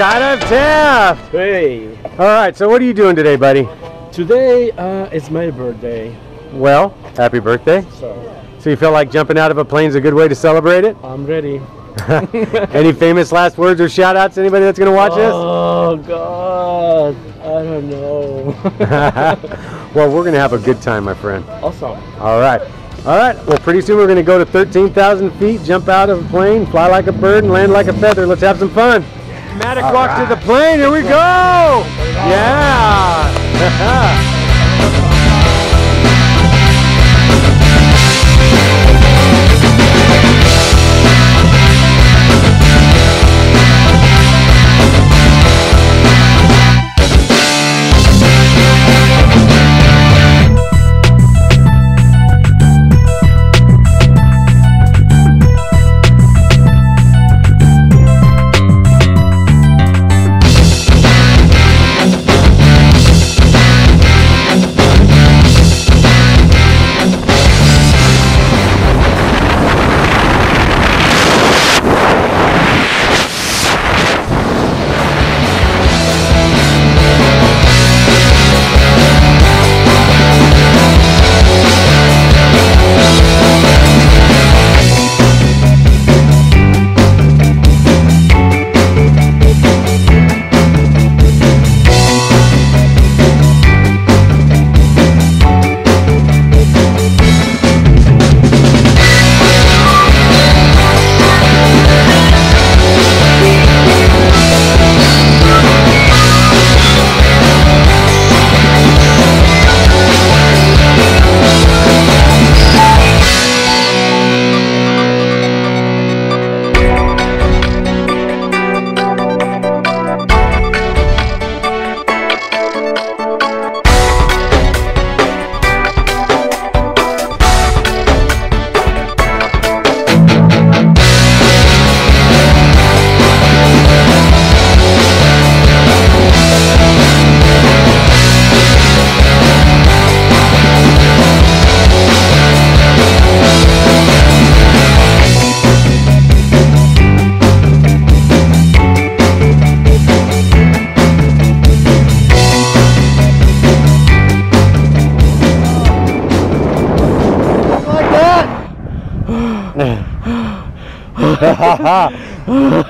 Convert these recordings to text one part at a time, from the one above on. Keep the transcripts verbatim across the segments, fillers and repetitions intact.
Skydive Taft! Hey! Alright, so what are you doing today, buddy? Today, uh, it's my birthday. Well, happy birthday. So, so you feel like jumping out of a plane is a good way to celebrate it? I'm ready. Any famous last words or shout outs to anybody that's going to watch oh, this? Oh, God. I don't know. Well, we're going to have a good time, my friend. Awesome. Alright. Alright, well, pretty soon we're going to go to thirteen thousand feet, jump out of a plane, fly like a bird, and land like a feather. Let's have some fun. Maddox All walks right. to the plane. Here we go. Yeah.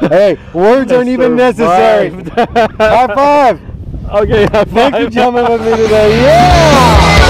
Hey, words aren't even necessary. High five. Okay, high five. Thank you, gentlemen, with me today. Yeah.